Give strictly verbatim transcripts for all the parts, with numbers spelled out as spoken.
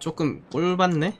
조금 꿀받네?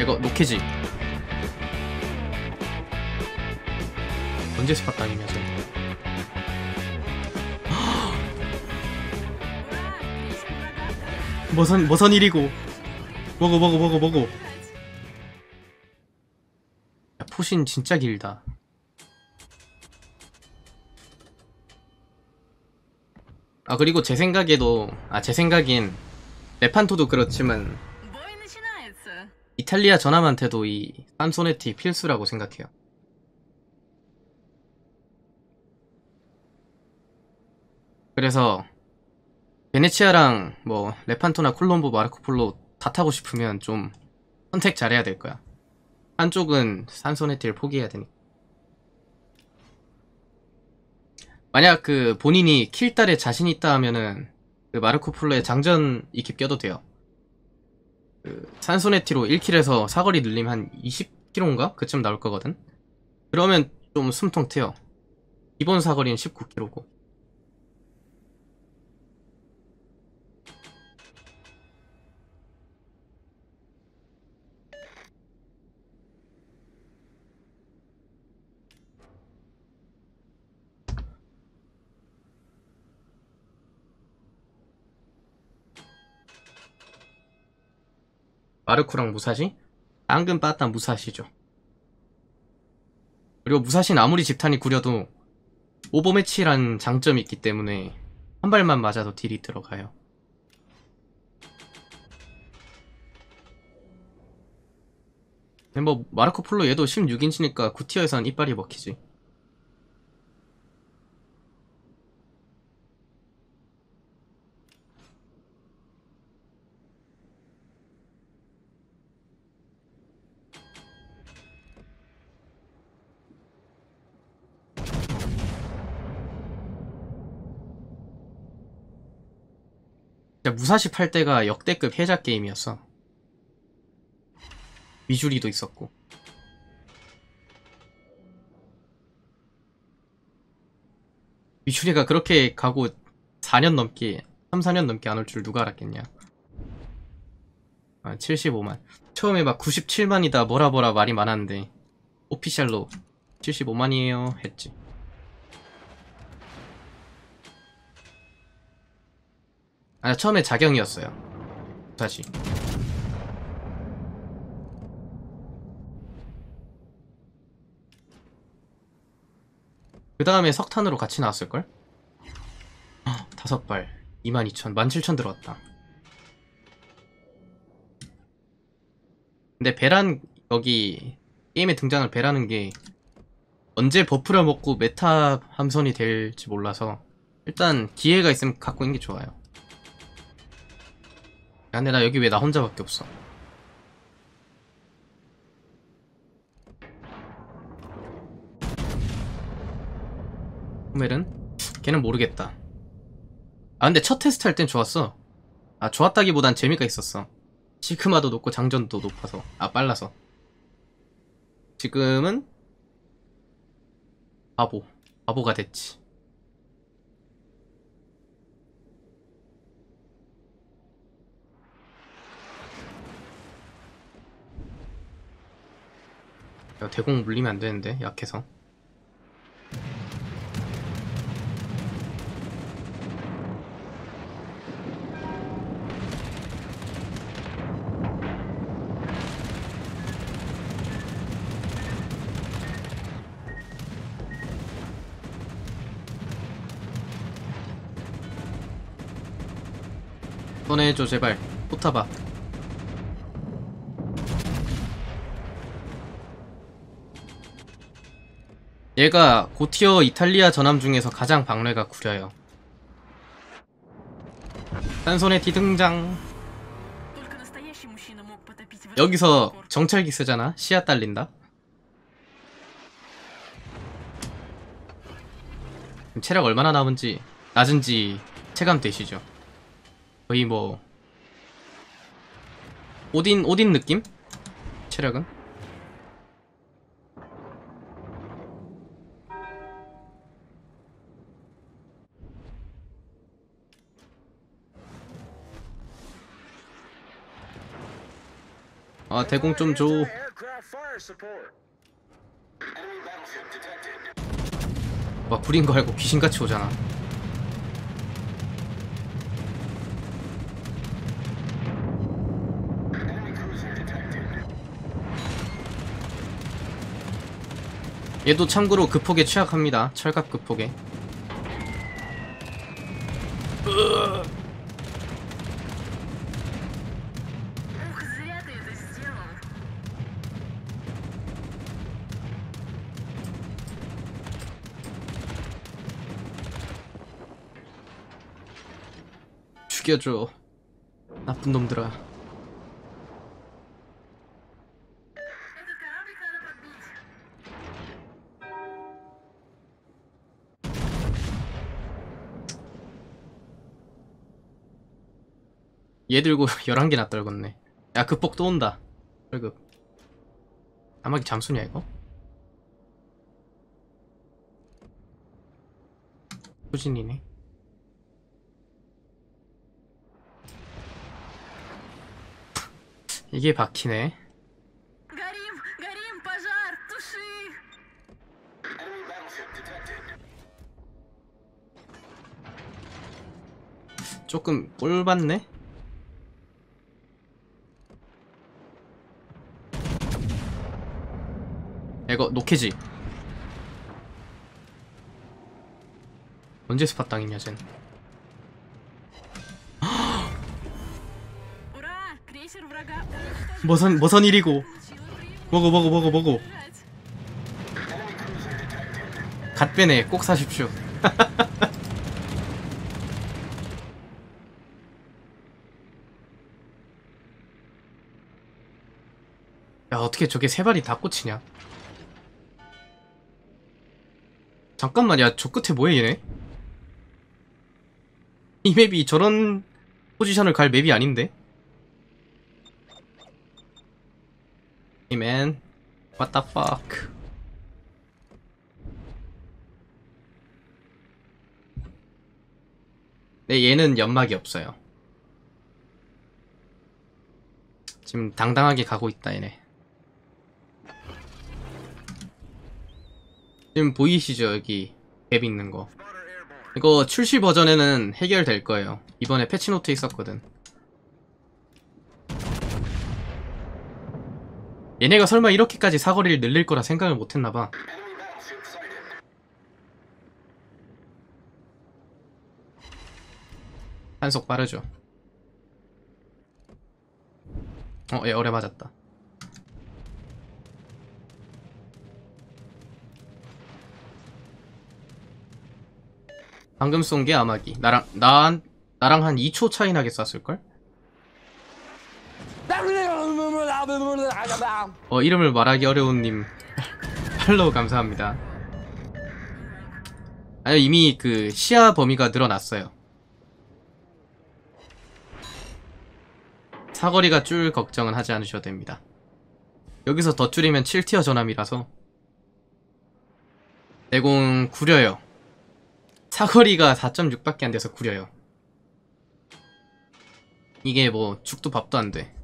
이거 로켓이 언제 스팟 당이면서 뭐선 뭐선 일이고 뭐고 뭐고 뭐고 뭐고. 포신 진짜 길다. 아 그리고 제 생각에도 아 제 생각엔 레판토도 그렇지만 이탈리아 전함한테도 이 산소네티 필수라고 생각해요. 그래서 베네치아랑 뭐 레판토나 콜롬보, 마르코폴로 다 타고 싶으면 좀 선택 잘해야 될 거야. 한쪽은 산소네티를 포기해야 되니까. 만약 그 본인이 킬달에 자신 있다 하면은 그 마르코폴로의 장전 익히 껴도 돼요. 그 산소네티로 일 킬에서 사거리 늘림 한 이십 킬로미터인가? 그쯤 나올 거거든? 그러면 좀 숨통 트여. 기본 사거리는 십구 킬로미터고. 마르코랑 무사시? 앙금 빠따 무사시죠. 그리고 무사시는 아무리 집탄이 구려도 오버매치란 장점이 있기 때문에 한 발만 맞아도 딜이 들어가요. 근데 뭐 마르코폴로 얘도 십육 인치니까 구 티어에선 이빨이 먹히지. 무사시 팔 때가 역대급 해자 게임이었어. 미주리도 있었고. 미주리가 그렇게 가고 사 년 넘게, 삼, 사 년 넘게 안 올 줄 누가 알았겠냐. 아, 칠십오만. 처음에 막 구십칠만이다 뭐라 뭐라 말이 많았는데 오피셜로 칠십오만이에요 했지. 아, 처음에 자경이었어요. 다시. 그 다음에 석탄으로 같이 나왔을걸? 헉, 다섯 발. 이만 이천. 만 칠천 들어왔다. 근데 배란, 여기, 게임에 등장을 배라는 게, 언제 버프를 먹고 메타 함선이 될지 몰라서, 일단 기회가 있으면 갖고 있는 게 좋아요. 야, 근데 나 여기 왜 나 혼자밖에 없어? 호멜은? 걔는 모르겠다. 아 근데 첫 테스트 할 땐 좋았어. 아 좋았다기보단 재미가 있었어. 시그마도 높고 장전도 높아서. 아 빨라서. 지금은 바보. 바보가 됐지. 야, 대공 물리면 안 되는데, 약해서. 꺼내줘, 제발. 또 타봐. 얘가 고티어 이탈리아 전함 중에서 가장 박뢰가 구려요. 산소네티 등장. 여기서 정찰기 쓰잖아. 시야 딸린다. 체력 얼마나 남은지 낮은지 체감되시죠? 거의 뭐 오딘 오딘 느낌? 체력은? 아, 대공 좀 줘. 와, 불인 거 알고 귀신같이 오잖아. 얘도 참고로 극폭에 취약합니다. 철갑 극폭에. 죽여줘, 나쁜 놈들아. 얘 들고 열한 개나 떨궜네. 야, 극복 또 온다. 철급. 아마기 잠수냐 이거? 소진이네. 이게 박히네. 조금 꼴받네. 이거 노케지. 언제 스팟 당했냐 쟨. 뭐선 뭐선 일이고. 먹어 먹어 먹어 먹어. 갓배네. 꼭 사십시오. 야, 어떻게 저게 세 발이 다 꽂히냐? 잠깐만, 야, 저 끝에 뭐해 얘네? 이 맵이 저런 포지션을 갈 맵이 아닌데? Hey man, what the fuck? 네, 얘는 연막이 없어요. 지금 당당하게 가고 있다 얘네. 지금 보이시죠? 여기 갭 있는 거. 이거 출시 버전에는 해결될 거예요. 이번에 패치노트 있었거든. 얘네가 설마 이렇게까지 사거리를 늘릴 거라 생각을 못했나봐. 한속 빠르죠. 어, 얘 어뢰 맞았다. 방금 쏜 게 아마기. 나랑 난 나랑 한 이 초 차이 나게 쐈을걸? 어, 이름을 말하기 어려운 님 팔로우 감사합니다. 아니, 이미 그 시야 범위가 늘어났어요. 사거리가 줄 걱정은 하지 않으셔도 됩니다. 여기서 더 줄이면 칠 티어 전함이라서 대공 구려요. 사거리가 사 점 육밖에 안 돼서 구려요. 이게 뭐 죽도 밥도 안 돼.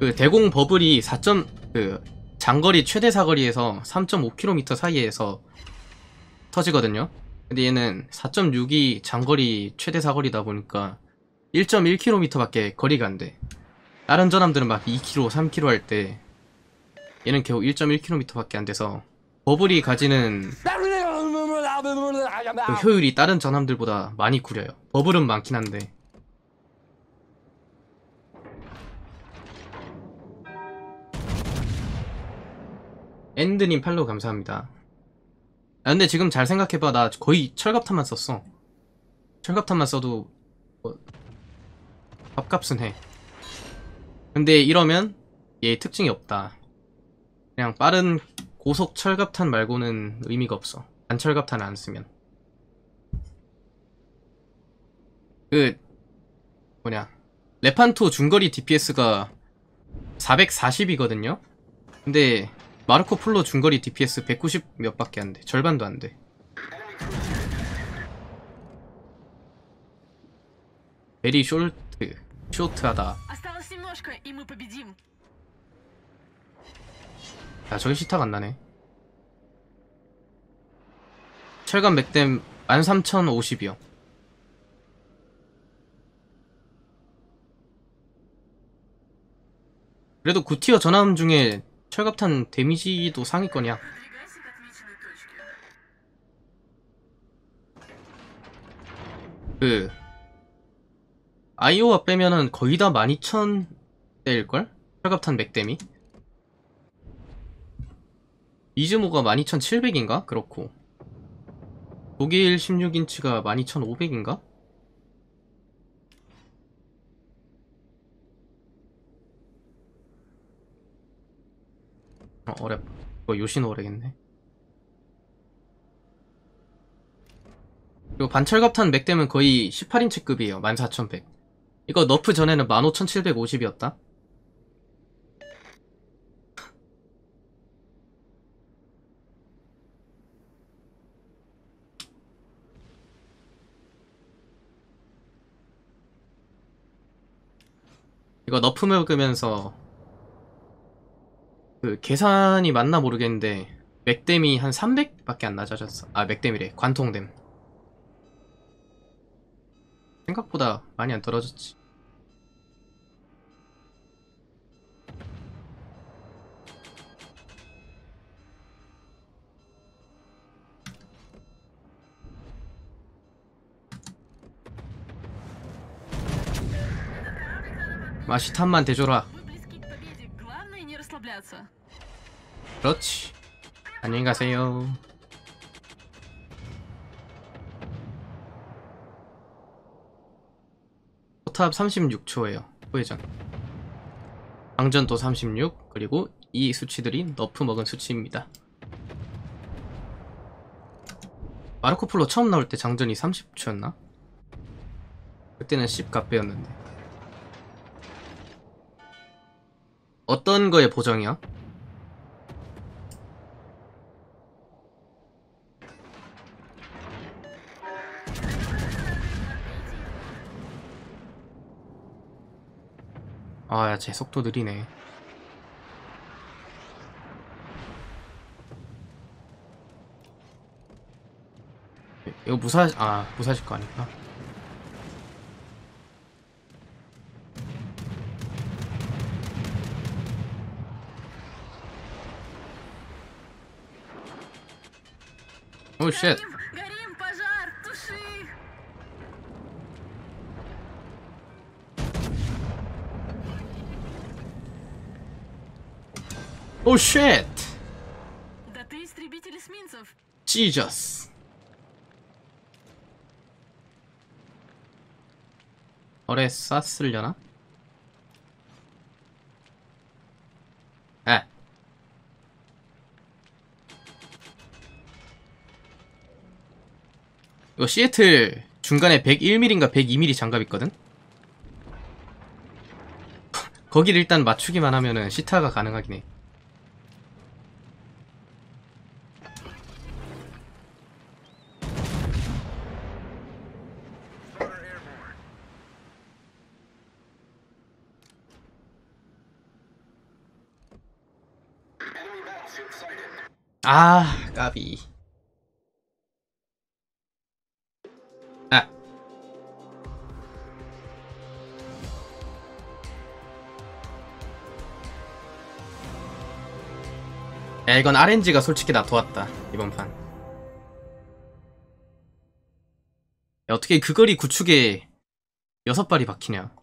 그 대공 버블이 사 점 그 장거리 최대 사거리에서 삼 점 오 킬로미터 사이에서 터지거든요. 근데 얘는 사 점 육이 장거리 최대 사거리다 보니까 일 점 일 킬로미터밖에 거리가 안 돼. 다른 전함들은 막 이 킬로미터, 삼 킬로미터 할 때 얘는 겨우 일 점 일 킬로미터밖에 안 돼서 버블이 가지는 그 효율이 다른 전함들보다 많이 구려요. 버블은 많긴 한데. 엔드님 팔로우 감사합니다. 아, 근데 지금 잘 생각해봐. 나 거의 철갑탄만 썼어. 철갑탄만 써도 뭐 밥값은 해. 근데 이러면 얘 특징이 없다. 그냥 빠른 고속 철갑탄 말고는 의미가 없어. 안철갑탄 안 쓰면. 그 뭐냐, 레판토 중거리 디피에스가 사백사십이거든요 근데 마르코 폴로 중거리 디피에스 백구십 몇 밖에 안 돼. 절반도 안 돼. 베리 숄트. 쇼트하다. 아, 저게 시탁 안 나네. 철간 맥댐 만 삼천 오십이요. 그래도 구 티어 전함 중에 철갑탄 데미지도 상위권이야. 그 아이오와 빼면은 거의 다 만 이천 대일걸? 철갑탄 맥댐이 이즈모가 만 이천칠백인가? 그렇고 독일 십육 인치가 만 이천오백인가? 어, 어렵다. 이거 요시노 오래겠네. 그리고 반철갑탄 맥댐은 거의 십팔 인치급이에요. 만 사천백. 이거 너프 전에는 만 오천칠백오십이었다. 이거 너프 먹으면서 그 계산이 맞나 모르겠는데 맥댐이 한 삼백밖에 안 낮아졌어. 아, 맥댐이래. 관통댐. 생각보다 많이 안 떨어졌지. 마시탄만 대줘라. 그렇지. 안녕히 가세요. 포탑 삼십육 초예요. 후회전. 방전도 삼십육. 그리고 이 수치들이 너프 먹은 수치입니다. 마르코 폴로 처음 나올 때 장전이 삼십 초였나? 그때는 십 갑배였는데. 어떤 거에 보정이야? 아, 야, 쟤 속도 느리네. 이거 무사시, 아, 무사시 거 아니구나. 오, 쉣. 오, 쉣. 지저스. 어레 쌌으려나? 아. 이거 시애틀 중간에 백일 밀리미터인가 백이 밀리미터 장갑 있거든? 거기를 일단 맞추기만 하면은 시타가 가능하긴 해. 아, 까비. 아. 야, 이건 알엔지가 솔직히 나 도왔다, 이번 판. 야, 어떻게 그 거리 구축에 여섯 발이 박히냐.